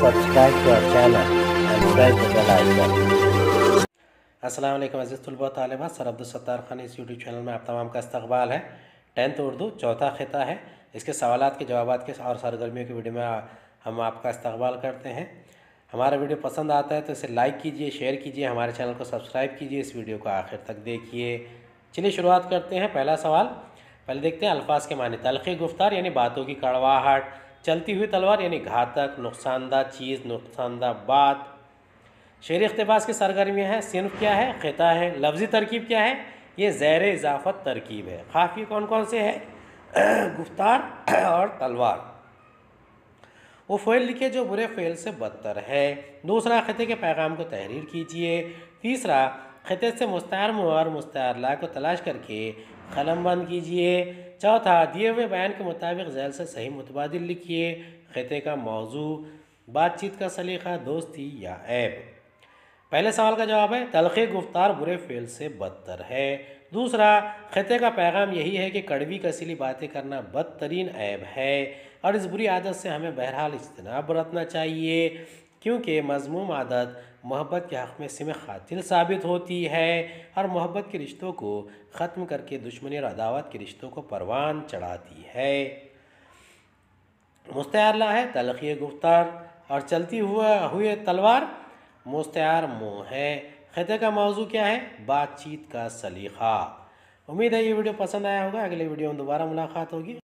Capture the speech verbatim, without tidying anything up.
subscribe to our channel and press the bell icon. अस्सलाम वालेकुम अज़ीज़ तुल्बा व तालिबा, सर अब्दुल सत्तार खान इस यूट्यूब चैनल में आप तमाम का इस्तकबाल है। टेंथ उर्दू चौथा ख़िता है, इसके सवालात के जवाबात के और सरगर्मियों की वीडियो में हम आपका इस्तकबाल करते हैं। हमारा वीडियो पसंद आता है तो इसे लाइक कीजिए, शेयर कीजिए, हमारे चैनल को सब्सक्राइब कीजिए, इस वीडियो को आखिर तक देखिए। चलिए शुरुआत करते हैं। पहला सवाल पहले देखते हैं अल्फाज के माने। तलखी गुफ्तार यानी बातों की कड़वाहट, चलती हुई तलवार यानी घातक, नुकसानदा चीज़, नुकसानदा बात। शेर इख्तिबास की सरगर्मियाँ हैं। सिनफ क्या है? ख़िता है। लफ्ज़ी तरकीब क्या है? ये ज़ैर इजाफत तरकीब है। खाफी कौन कौन से हैं? गुफ्तार और तलवार। वो फ़ेल लिखे जो बुरे फ़ेल से बदतर है। दूसरा, ख़िते के पैगाम को तहरीर कीजिए। तीसरा, ख़िते से मुस्तार मुआर मुस्तार ला को तलाश करके कलम बंद कीजिए। चौथा, दिए हुए बयान के मुताबिक ज़ैल से सही मुतबादिल लिखिए। ख़िते का मौजू, बातचीत का सलीक़ा, दोस्ती या ऐब। पहले सवाल का जवाब है तलख़ी गुफ्तार बुरे फ़ेल से बदतर है। दूसरा, ख़िते का पैगाम यही है कि कड़वी कसीली बातें करना बदतरीन ऐब है और इस बुरी आदत से हमें बहरहाल इज्तनाब बरतना चाहिए, क्योंकि मज़मूम आदत मोहब्बत के हक़ में सिम खातिल साबित होती है और मोहब्बत के रिश्तों को ख़त्म करके दुश्मनी और अदावत के रिश्तों को परवान चढ़ाती है। मुस्तारला है तलखी गुफ्तार और चलती हुआ हुए तलवार मुस्तार मोह है। ख़िते का मौजू क्या है? बातचीत का सलीक़ा। उम्मीद है ये वीडियो पसंद आया होगा। अगले वीडियो में दोबारा मुलाकात होगी।